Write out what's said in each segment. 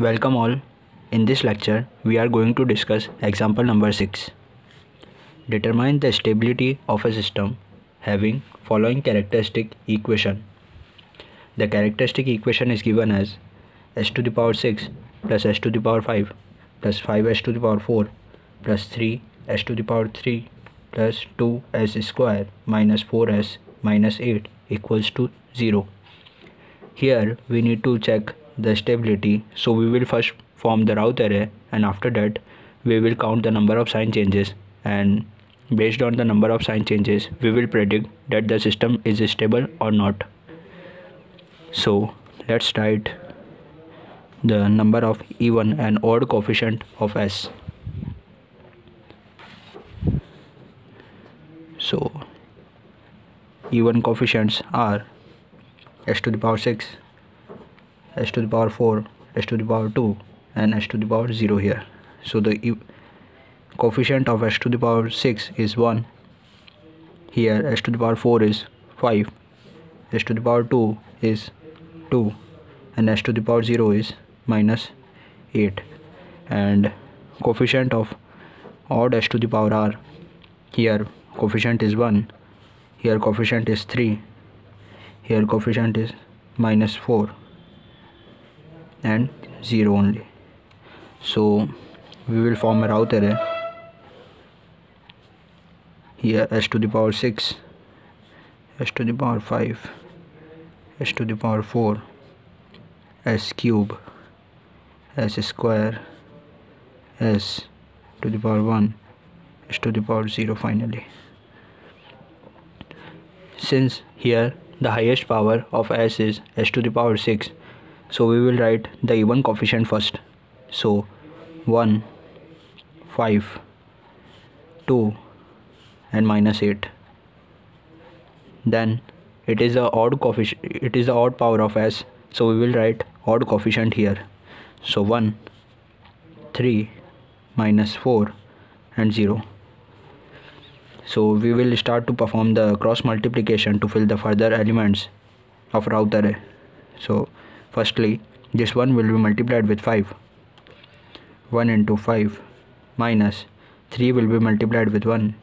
Welcome all. In this lecture, we are going to discuss example number 6. Determine the stability of a system having following characteristic equation. The characteristic equation is given as s to the power 6 plus s to the power 5 plus 5s to the power 4 plus 3s to the power 3 plus 2s square minus 4s minus 8 equals to 0. Here we need to check the stability, so we will first form the Routh array, and after that we will count the number of sign changes, and based on the number of sign changes we will predict that the system is stable or not. So let's write the number of even and odd coefficient of s. So even coefficients are s to the power 6, s to the power 4, s to the power 2 and s to the power 0 here. So the coefficient of s to the power 6 is 1 here, s to the power 4 is 5, s to the power 2 is 2 and s to the power 0 is minus 8. And coefficient of odd s to the power r, here coefficient is 1, here coefficient is 3, here coefficient is minus 4 and 0 only. So we will form a Routh array. Here s to the power 6, s to the power 5, s to the power 4, s cube, s square, s to the power 1, s to the power 0 finally. Since here the highest power of s is s to the power 6, so we will write the even coefficient first. So 1, 5, 2 and minus 8. Then it is the odd power of s, so we will write odd coefficient here. So 1, 3, minus 4 and 0. So we will start to perform the cross multiplication to fill the further elements of Routh array. So firstly, this one will be multiplied with 5. 1 into 5 minus 3 will be multiplied with 1.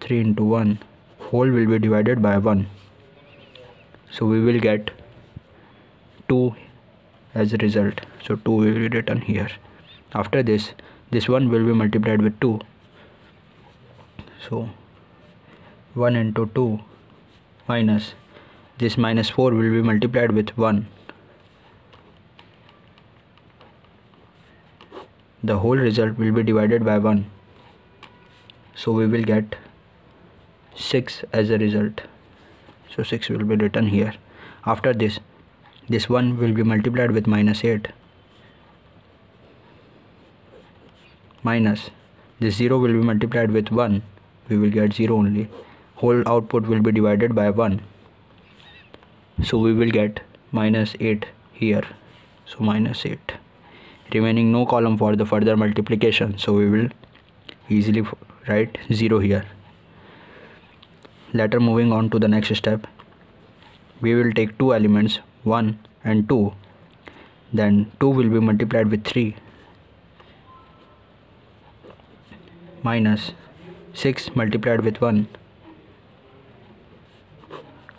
3 into 1 whole will be divided by 1. So we will get 2 as a result. So 2 will be written here. After this, this one will be multiplied with 2. So 1 into 2 minus this minus 4 will be multiplied with 1. The whole result will be divided by 1. So we will get 6 as a result. So 6 will be written here. After this, this 1 will be multiplied with minus 8. Minus this 0 will be multiplied with 1. We will get 0 only. Whole output will be divided by 1. So we will get minus 8 here. So minus 8. Remaining no column for the further multiplication, so we will easily write 0 here. Later, moving on to the next step, we will take two elements 1 and 2, then 2 will be multiplied with 3 minus 6 multiplied with 1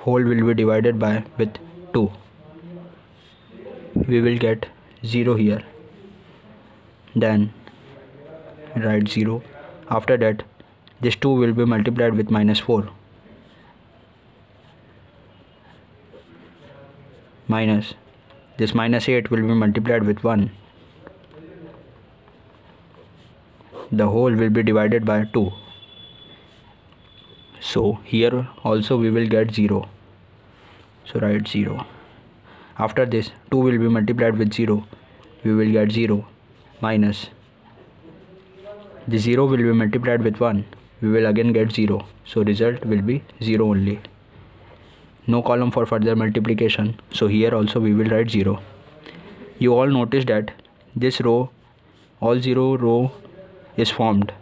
whole will be divided by with 2. We will get 0 here. Then write 0. After that, this 2 will be multiplied with minus 4 minus this minus 8 will be multiplied with 1. The whole will be divided by 2. So here also we will get 0. So write 0. After this, 2 will be multiplied with 0. We will get 0. Minus the 0 will be multiplied with 1. We will again get 0. So result will be 0 only. No column for further multiplication, so here also we will write 0. You all notice that this row, all 0 row is formed.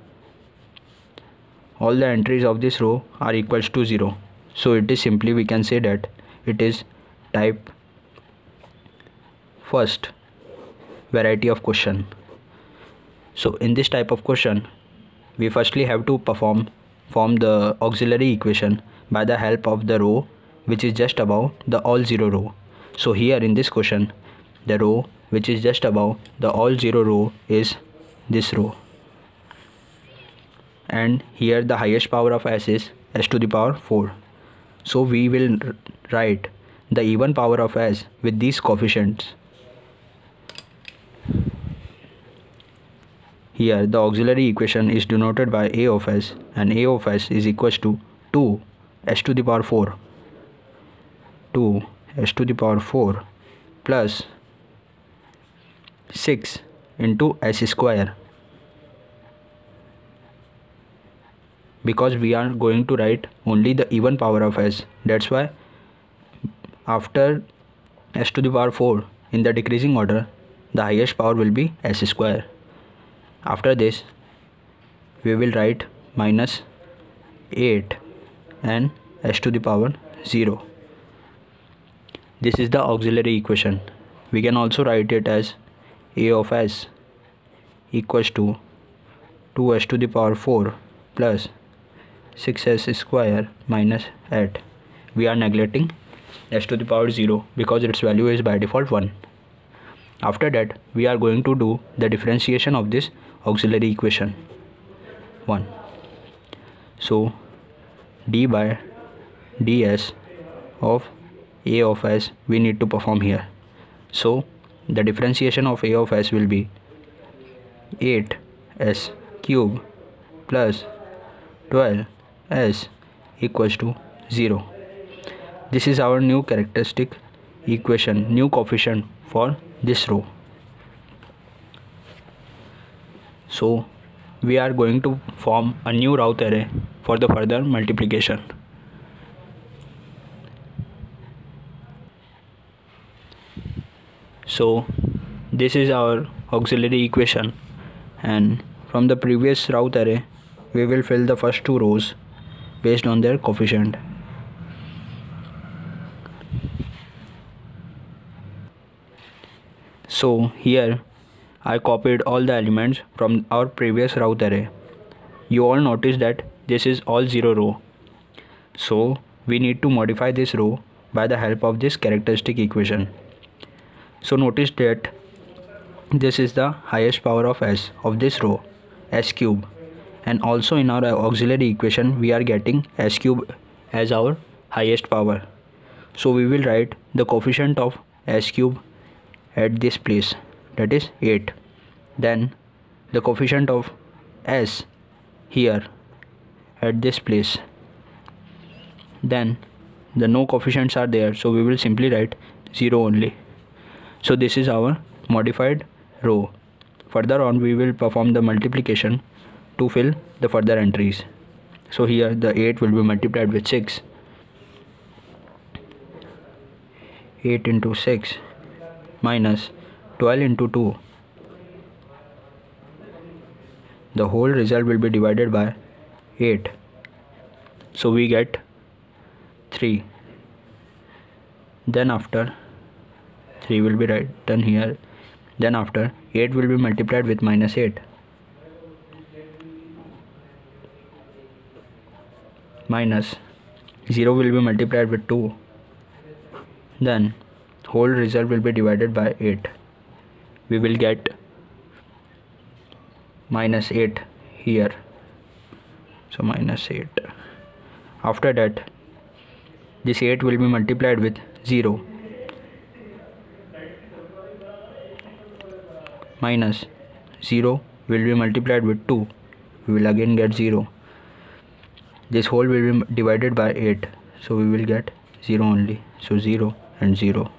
All the entries of this row are equals to 0. So it is simply we can say that it is type first variety of question. So in this type of question, we firstly have to form the auxiliary equation by the help of the row which is just above the all zero row. So here in this question, the row which is just above the all zero row is this row, and here the highest power of s is s to the power 4. So we will write the even power of s with these coefficients. Here the auxiliary equation is denoted by a of s, and a of s is equals to 2 s to the power 4 plus 6 into s square, because we are going to write only the even power of s. That's why after s to the power 4 in the decreasing order, the highest power will be s square. After this we will write minus 8 and s to the power 0. This is the auxiliary equation. We can also write it as a of s equals to 2s to the power 4 plus 6s square minus 8. We are neglecting s to the power 0 because its value is by default 1. After that we are going to do the differentiation of this auxiliary equation 1. So d by ds of a of s we need to perform here. So the differentiation of a of s will be 8s cube plus 12s equals to 0. This is our new characteristic equation, new coefficient for this row. So we are going to form a new Routh array for the further multiplication. So this is our auxiliary equation, and from the previous Routh array we will fill the first two rows based on their coefficient. So here I copied all the elements from our previous Routh array. You all notice that this is all zero row. So we need to modify this row by the help of this characteristic equation. So notice that this is the highest power of s of this row, s cube. And also in our auxiliary equation we are getting s cube as our highest power. So we will write the coefficient of s cube at this place, that is 8. Then the coefficient of s here at this place. Then the no coefficients are there, so we will simply write 0 only. So this is our modified row. Further on we will perform the multiplication to fill the further entries. So here the 8 will be multiplied with 6, 8 into 6 minus 12 into 2. The whole result will be divided by 8, so we get 3. Then after 3 will be written here. Then after 8 will be multiplied with minus 8 minus 0 will be multiplied with 2. Then whole result will be divided by 8. We will get minus 8 here, so minus 8. After that this 8 will be multiplied with 0 minus 0 will be multiplied with 2. We will again get 0. This whole will be divided by 8, so we will get 0 only, so 0 and 0.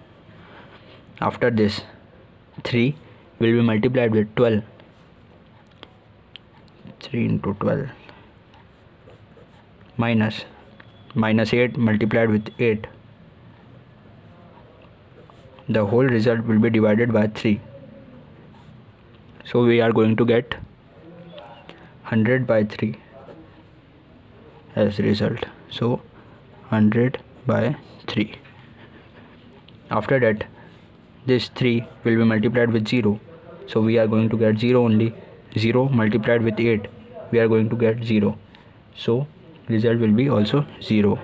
After this 3 will be multiplied with 12, 3 into 12 minus 8 multiplied with 8. The whole result will be divided by 3, so we are going to get 100 by 3 as result, so 100 by 3. After that this 3 will be multiplied with 0, So we are going to get 0 only. 0 multiplied with 8, we are going to get 0. So result will be also 0.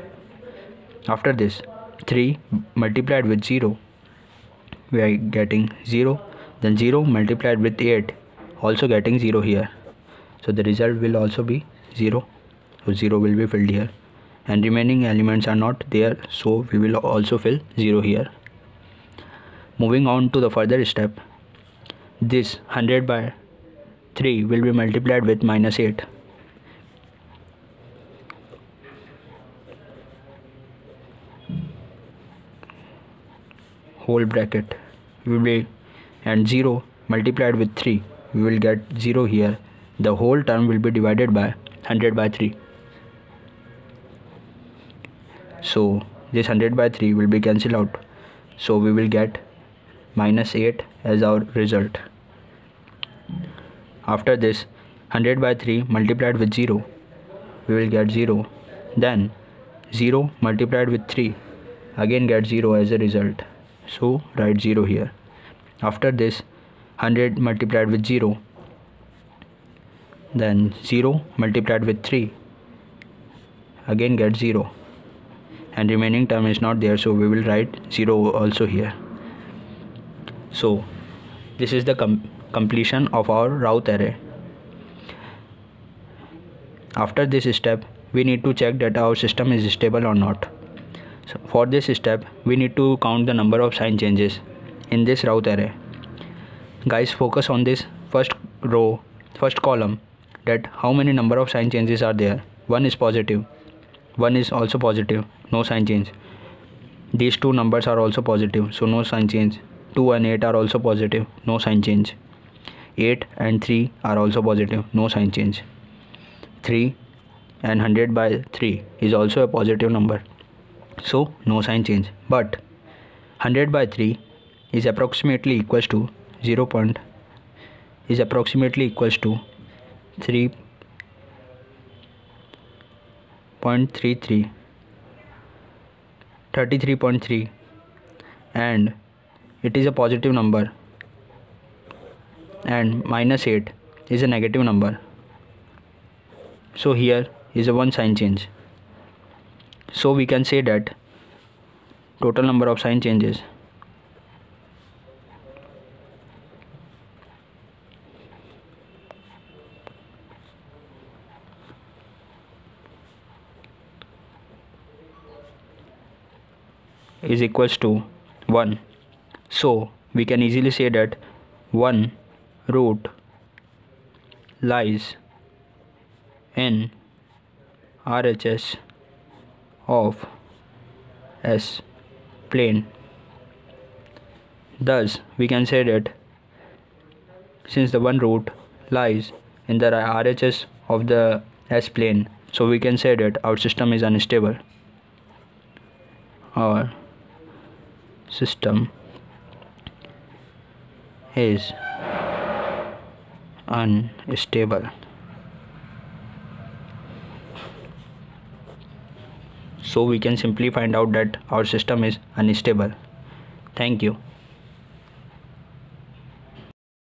After this, 3 multiplied with 0, we are getting 0. Then 0 multiplied with 8, also getting 0 here. So the result will also be 0. So 0 will be filled here. And remaining elements are not there, so we will also fill 0 here. Moving on to the further step, this 100 by 3 will be multiplied with minus 8. Whole bracket will be, and 0 multiplied with 3, we will get 0 here. The whole term will be divided by 100 by 3. So this 100 by 3 will be cancelled out. So we will get minus 8 as our result. After this, 100 by 3 multiplied with 0, we will get 0. Then 0 multiplied with 3, again get 0 as a result. So write 0 here. After this, 100 multiplied with 0, then 0 multiplied with 3, again get 0. And remaining term is not there, so we will write 0 also here. So this is the completion of our Routh array. After this step, we need to check that our system is stable or not. So for this step, we need to count the number of sign changes in this Routh array. Guys, focus on this first row, first column, that how many number of sign changes are there. One is positive, one is also positive, no sign change. These two numbers are also positive, so no sign change. 2 and 8 are also positive, no sign change. 8 and 3 are also positive, no sign change. 3 and 100 by 3 is also a positive number, so no sign change. But 100 by 3 is approximately equals to 33.3, and it is a positive number, and minus 8 is a negative number. So here is a one sign change. So we can say that total number of sign changes is equals to 1. So we can easily say that 1 root lies in RHS of S plane. Thus we can say that since the 1 root lies in the RHS of the S plane, so we can say that our system is unstable. Our system is unstable. So we can simply find out that our system is unstable. Thank you.